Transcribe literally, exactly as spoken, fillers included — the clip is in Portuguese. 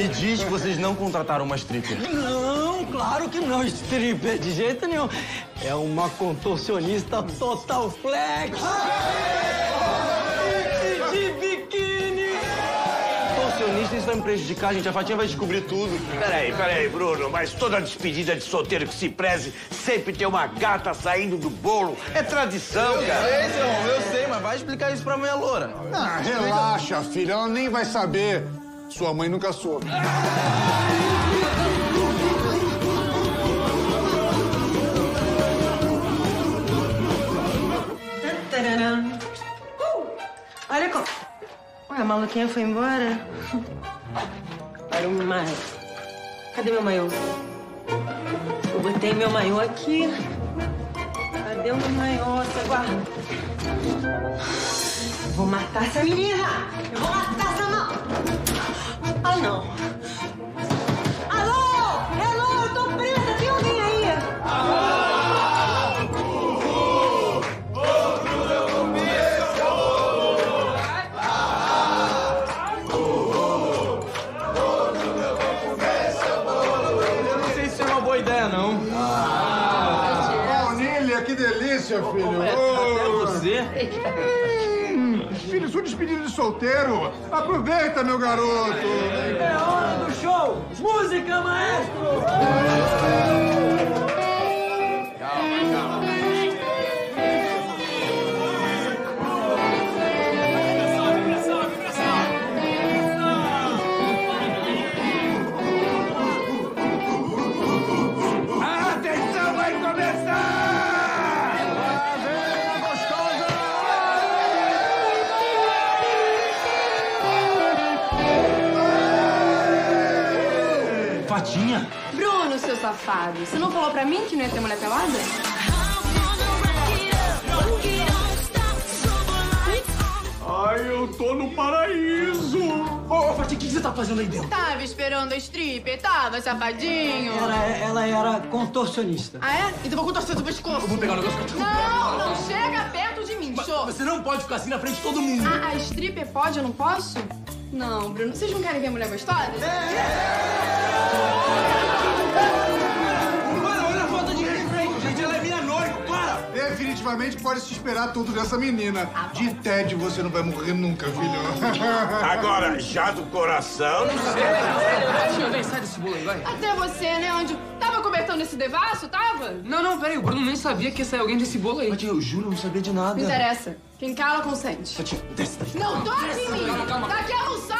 Me diz que vocês não contrataram uma stripper. Não, claro que não, stripper, de jeito nenhum. É uma contorcionista total flex. De biquíni. Contorcionistas estão me prejudicando, gente. A Fatinha vai descobrir tudo. Peraí, peraí, Bruno. Mas toda despedida de solteiro que se preze sempre tem uma gata saindo do bolo. É tradição, eu cara. Eu sei, não, eu sei, mas vai explicar isso pra minha loura. Não, ah, relaxa, filha. Ela nem vai saber. Sua mãe nunca soube. Uh, olha como... Ué, a maluquinha foi embora? Era um maiô. Cadê meu maiô? Eu botei meu maiô aqui. Cadê o meu maiô? Você guarda. Eu vou matar essa menina! Eu vou matar essa mão! Ah, não. Alô! Alô, eu tô presa! Tem alguém aí? Alô! Uhul! Outro eu começo! Ah! Uhul! Outro eu começo! Eu não sei se é uma boa ideia, não. Ah! Baunilha, que delícia, filho! Até você? Filho, sou despedido de solteiro. Aproveita, meu garoto. É hora do show. Música, maestro. Calma, calma. Fatinha? Bruno, seu safado, você não falou pra mim que não ia ter mulher pelada? Ai, eu tô no paraíso! Ô, oh, Fatinha, o que você tá fazendo aí dentro? Tava esperando a stripper, tava, safadinho. Ela, ela era contorcionista. Ah, é? Então vou contorcer o pescoço. Eu vou pegar o negócio. Não, não chega perto de mim, show. Você não pode ficar assim na frente de todo mundo. Ah, a stripper pode, eu não posso? Não, Bruno, vocês não querem ver mulher gostosa? É. Mano, olha a falta de respeito, gente. Ela é minha noiva, para! Definitivamente pode se esperar tudo dessa menina. De tédio você não vai morrer nunca, filho. Agora, já do coração, não sei. Sai desse bolo aí, vai. Até você, né, Anjo? Tava cobertando esse devasso, tava? Não, não, peraí. O Bruno nem sabia que ia sair alguém desse bolo aí. Fatinha, eu juro, eu não sabia de nada. Não interessa. Quem cala, consente. Fatinha, desce daqui. Não toque em mim! Daqui é almoçar!